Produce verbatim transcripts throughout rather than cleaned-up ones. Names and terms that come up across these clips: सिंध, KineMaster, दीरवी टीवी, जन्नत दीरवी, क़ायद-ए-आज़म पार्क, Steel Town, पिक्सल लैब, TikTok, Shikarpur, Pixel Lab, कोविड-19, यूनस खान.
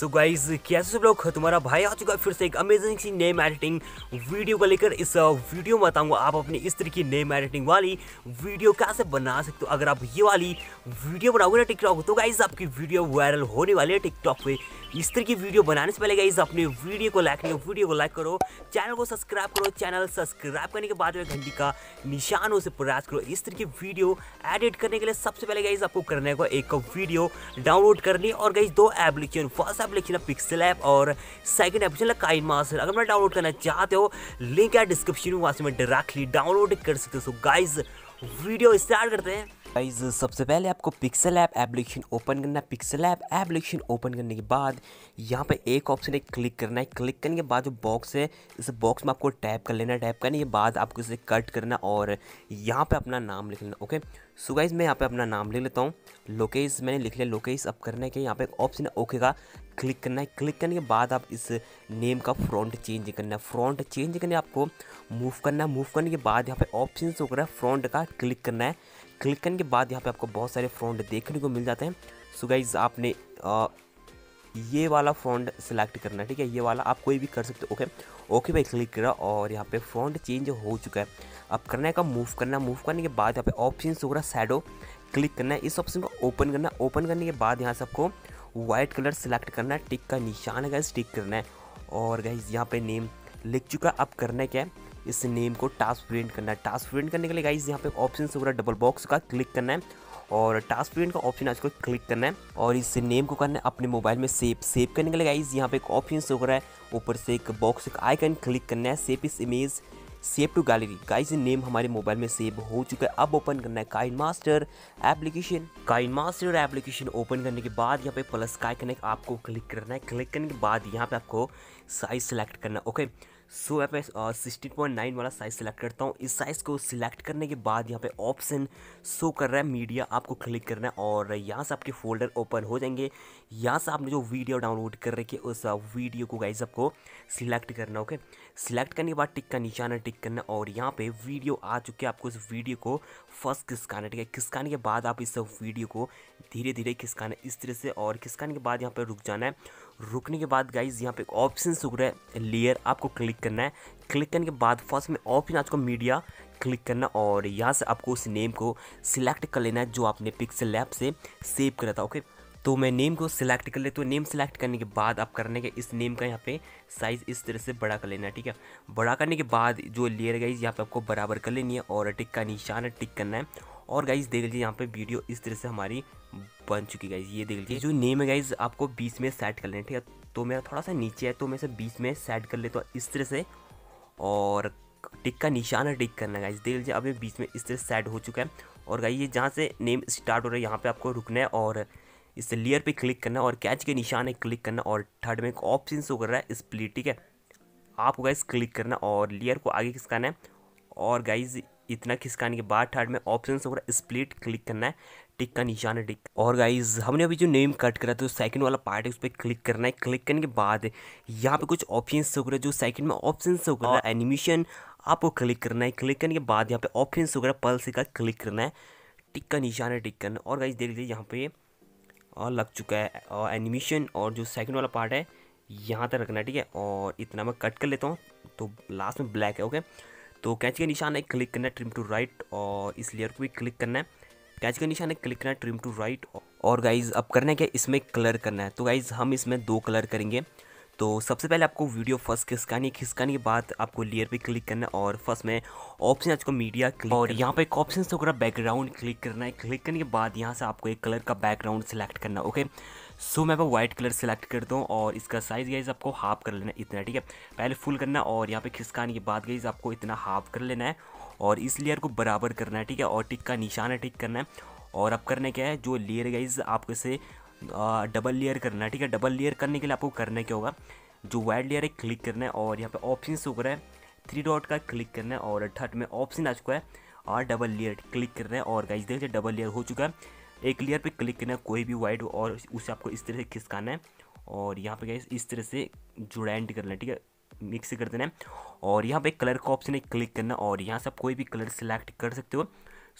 So guys कैसे सब लोग, तुम्हारा भाई आ चुका है फिर से एक अमेजिंग सी नेम एडिटिंग वीडियो को लेकर। इस वीडियो में बताऊंगा आप अपनी इस तरह की नेम एडिटिंग वाली वीडियो कैसे बना सकते हो। अगर आप ये वाली वीडियो बनाओगे ना टिकटॉक, तो गाइस आपकी वीडियो वायरल होने वाली है टिकटॉक पे। इस तरह की वीडियो बनाने से पहले गाइस अपने वीडियो को लाइक नहीं, वीडियो को लाइक करो, चैनल को सब्सक्राइब करो, चैनल सब्सक्राइब करने के बाद में घंटी का निशान उसे प्रयास करो। इस तरह की वीडियो एडिट करने के लिए सबसे पहले गाइस आपको करने को एक वीडियो डाउनलोड करनी और गाइस दो एप्लीकेशन, फर्स्ट एप्लीकेशन है पिक्सल ऐप और सेकंड एप्लीकेशन है काइनमास्टर। अगर मैं डाउनलोड करना चाहते हो, लिंक है डिस्क्रिप्शन में, वहाँ से मैं डायरेक्टली डाउनलोड कर सकते हो। सो गाइस वीडियो स्टार्ट करते हैं। गाइस सबसे पहले आपको पिक्सल ऐप एप्लीकेशन ओपन करना है। पिक्सल ऐप एप्लीकेशन ओपन करने के बाद यहाँ पे एक ऑप्शन है क्लिक करना है। क्लिक करने के बाद जो बॉक्स है, इस बॉक्स में आपको टैप कर लेना है। टैप करने के बाद आपको इसे कट करना और यहाँ पे अपना नाम लिख लेना। ओके सो गाइस मैं यहाँ पे अपना नाम लिख लेता हूँ, लोकेश मैंने लिख लिया। लोकेश अब करना है कि यहाँ पे ऑप्शन है ओके का क्लिक करना है। क्लिक करने के बाद आप इस नेम का फ्रॉन्ट चेंज करना है। फ्रॉन्ट चेंज करने आपको मूव करना है। मूव करने के बाद यहाँ पे ऑप्शन हो रहा है फ्रॉन्ट का, क्लिक करना है। क्लिक करने के बाद यहाँ पे आपको बहुत सारे फ्रॉन्ट देखने को मिल जाते हैं। सो गाइज आपने आ, ये वाला फ्रॉन्ट सिलेक्ट करना है, ठीक है। ये वाला आप कोई भी कर सकते हो। ओके ओके भाई क्लिक करा और यहाँ पे फ्रॉन्ट चेंज हो चुका है। अब करना है का मूव करना। मूव करने के बाद यहाँ पे ऑप्शन हो रहा है शैडो, क्लिक करना है। इस ऑप्शन को ओपन करना। ओपन करने के बाद यहाँ से आपको वाइट कलर सिलेक्ट करना है, टिक का निशान है गाइज, टिक करना है। और गाइज यहाँ पे नेम लिख चुका। अब करना है क्या, इस नेम को टास्क प्रिंट करना है। टास्क प्रिंट करने के लिए गाइज यहाँ पे ऑप्शन हो रहा है डबल बॉक्स का, क्लिक करना है। और टास्क प्रिंट का ऑप्शन आज को क्लिक करना है और इस नेम को करना है अपने मोबाइल में सेव। सेव करने के लिए गाइज यहाँ पे एक ऑप्शन हो रहा है ऊपर से एक बॉक्स का आइकन, क्लिक करना है। सेव इस image, save to gallery. Guys name हमारे मोबाइल में सेव हो चुका है। अब ओपन करना है KineMaster application. KineMaster application open करने के बाद यहाँ पे प्लस का आइकन आपको क्लिक करना है। क्लिक करने के बाद यहाँ पे आपको साइज सेलेक्ट करना है। ओके सो यहाँ पे सिक्सटीन पॉइंट नाइन वाला साइज़ सेलेक्ट करता हूँ। इस साइज़ को सिलेक्ट करने के बाद यहाँ पे ऑप्शन शो कर रहा है मीडिया, आपको क्लिक करना है। और यहाँ से आपके फोल्डर ओपन हो जाएंगे। यहाँ से आपने जो वीडियो डाउनलोड कर रखी है उस वीडियो को गाइज आपको सिलेक्ट करना है। ओके सिलेक्ट करने के बाद टिक का निशान है, टिक करना। और यहाँ पर वीडियो आ चुकी है, आपको इस वीडियो को फर्स्ट खिसकाना, ठीक है। खिसकाने के बाद आप इस वीडियो को धीरे धीरे खिसकाना है इस तरह से। और खिसकाने के बाद यहाँ पर रुक जाना है। रुकने के बाद गाइज यहाँ पे एक ऑप्शन हो रहा है लेयर, आपको क्लिक करना है। क्लिक करने के बाद फर्स्ट में ऑप्शन आज को मीडिया, क्लिक करना। और यहाँ से आपको उस नेम को सिलेक्ट कर लेना है जो आपने पिक्सल लैब से सेव करा था। ओके तो मैं नेम को सिलेक्ट कर लेता हूँ। नेम सिलेक्ट करने के बाद आप करने के इस नेम का यहाँ पे साइज़ इस तरह से बड़ा कर लेना है, ठीक है। बड़ा करने के बाद जो लेयर गाइज यहाँ पे आपको बराबर कर लेनी है और टिक का निशान है, टिक करना है। और गाइज देख लीजिए यहाँ पे वीडियो इस तरह से हमारी बन चुकी है। गाइज ये देख लीजिए जो नेम है गाइज आपको बीच में सेट कर लेना, ठीक है। तो मेरा थोड़ा सा नीचे है तो मैं इसे बीच में सेट कर लेता हूँ इस तरह से। और टिक का निशान है, टिक करना है। गाइज देख लीजिए अब ये बीच में इस तरह सेट हो चुका है। और गाइज ये जहाँ से नेम स्टार्ट हो रहा है यहाँ पर आपको रुकना है और इस लेयर पर क्लिक करना और कैच के निशान है, क्लिक करना। और थर्ड में एक ऑप्शन शो कर रहा है स्प्लिट, ठीक है, आपको गाइज क्लिक करना। और लेयर को आगे खिसकाना है। और गाइज इतना खिसकाने के बाद थर्ड में ऑप्शन हो रहा है स्प्लिट, क्लिक करना है। टिक का निशान है, टिक। और गाइज हमने अभी जो नेम कट करा था सेकंड वाला पार्ट है उस पर क्लिक करना है। क्लिक करने के बाद यहाँ पे कुछ ऑप्शन हो रहा है, जो सेकंड में ऑप्शन हो रहा है एनिमेशन, आपको क्लिक करना है। क्लिक करने के बाद यहाँ पे ऑप्शन हो रहा है पल्स का, क्लिक करना है। टिक का निशान है, टिक करना। और गाइज देख लीजिए यहाँ पे और लग चुका है और एनिमेशन और जो सेकंड वाला पार्ट है यहाँ तक रखना, ठीक है। और इतना मैं कट कर लेता हूँ तो लास्ट में ब्लैक है। ओके तो कैच का निशान है, क्लिक करना है, ट्रिम टू राइट। और इस लेयर को भी क्लिक करना है। कैच का निशान है, क्लिक करना है, ट्रिम टू राइट। और गाइज अब करना है क्या, इसमें कलर करना है। तो गाइज हम इसमें दो कलर करेंगे। तो सबसे पहले आपको वीडियो फर्स्ट खिसकानी है। खिसकाने के बाद आपको लेयर पे क्लिक करना है और फर्स्ट में ऑप्शन आज को मीडिया, क्लिक। और यहाँ पे एक ऑप्शन हो रहा है बैकग्राउंड, क्लिक करना है। क्लिक करने के बाद यहाँ से आपको एक कलर का बैकग्राउंड सेलेक्ट करना है। ओके सो मैं वो वाइट कलर सेलेक्ट करता हूँ और इसका साइज़ गाइज आपको हाफ कर लेना है इतना, ठीक है। पहले फुल करना और यहाँ पर खिसकाने के बाद गाइज आपको इतना हाफ कर लेना है। और इस लेयर को बराबर करना है, ठीक है। और टिक का निशान है, टिक करना है। और अब करना क्या है, जो लेयर गाइज आपको इसे डबल लेयर करना है, ठीक है। डबल लेयर करने के लिए आपको करना क्या होगा, जो वाइड लेयर है क्लिक करना है। और यहाँ पे ऑप्शन शो कर रहा है थ्री डॉट का, क्लिक करना है। और थर्ड में ऑप्शन आ चुका है और डबल लेयर, क्लिक करना है। और गाइस देखिए डबल लेयर हो चुका है। एक लेयर पे क्लिक करना है कोई भी वाइड और उसे आपको इस तरह से खिसकाना है। और यहाँ पे गाइस इस तरह से ज्वाइंट करना है, ठीक है, मिक्स कर देना है। और यहाँ पे कलर का ऑप्शन है, क्लिक करना। और यहाँ से आप कोई भी कलर सेलेक्ट कर सकते हो।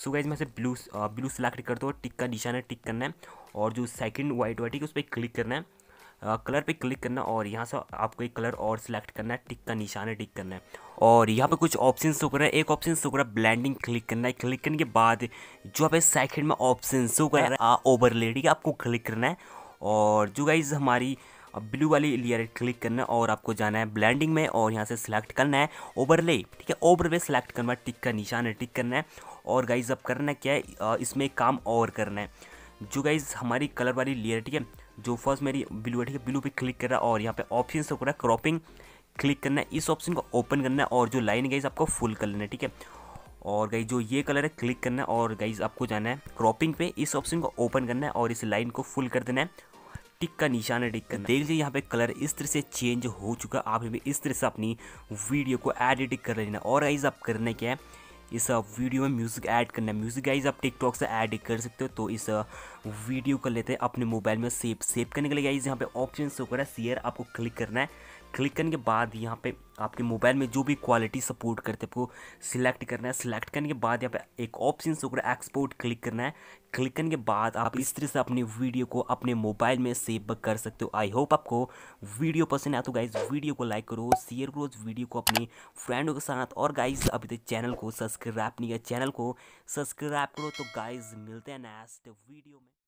सो गाइज मैं से ब्लू ब्लू सेलेक्ट करता हूँ, टिक का निशान है, टिक करना है। और जो सेकंड वाइट वाइट है उस पर क्लिक करना है। कलर पे क्लिक करना और यहाँ से आपको एक कलर और सिलेक्ट करना है, टिक का निशान है टिक करना है। और यहाँ पे कुछ ऑप्शन शो कर रहा है, एक ऑप्शन शो कर रहा है ब्लेंडिंग, क्लिक करना है। क्लिक करने के बाद जो आप सेकेंड में ऑप्शन शो कर रहा है ओवरले, ठीक है, आपको क्लिक करना है। और जो गाइज हमारी ब्लू वाली लेयर क्लिक करना है और आपको जाना है ब्लेंडिंग में और यहाँ से सिलेक्ट करना है ओवरले, ठीक है, ओवरले सिलेक्ट करना है, टिक का निशान है टिक करना है। और गाइज अब करना क्या है, इसमें एक काम और करना है, जो गाइज हमारी कलर वाली लेयर, ठीक है, जो फर्स्ट मेरी ब्लू है, ठीक है, ब्लू पे क्लिक कर रहा है और यहाँ पे ऑप्शन से हो रहा है क्रॉपिंग, क्लिक करना है, इस ऑप्शन को ओपन करना है और जो लाइन गाइज आपको फुल कर लेना है, ठीक है। और गाइज जो ये कलर है क्लिक करना है और गाइज आपको जाना है क्रॉपिंग पे, इस ऑप्शन को ओपन करना है और इस लाइन को फुल कर देना है, टिक का निशान है टिक करना। देख लीजिए यहाँ पे कलर इस तरह से चेंज हो चुका, आप भी इस तरह से अपनी वीडियो को एडिट कर लेना। और गाइज आप करना क्या है, इस वीडियो में म्यूज़िक ऐड करना है। म्यूज़िक गाइज आप टिकटॉक से ऐड कर सकते हो, तो इस वीडियो कर लेते हैं अपने मोबाइल में सेव। सेव करने के लिए गाइज यहाँ पे ऑप्शन शो कर रहा है शेयर, आपको क्लिक करना है। क्लिक करने के बाद यहाँ पे आपके मोबाइल में जो भी क्वालिटी सपोर्ट करते हैं आपको सिलेक्ट करना है। सिलेक्ट करने के बाद यहाँ पे एक ऑप्शन शो कर रहा है एक्सपोर्ट, क्लिक करना है। क्लिक करने के बाद आप इस तरह से अपनी वीडियो को अपने मोबाइल में सेव कर सकते हो। आई होप आपको वीडियो पसंद आया, तो गाइज वीडियो को लाइक करो, शेयर करो इस वीडियो को अपने फ्रेंडों के साथ। और गाइज अभी तक चैनल को सब्सक्राइब नहीं किया, चैनल को सब्सक्राइब करो। तो गाइज मिलते हैं नेक्स्ट वीडियो में।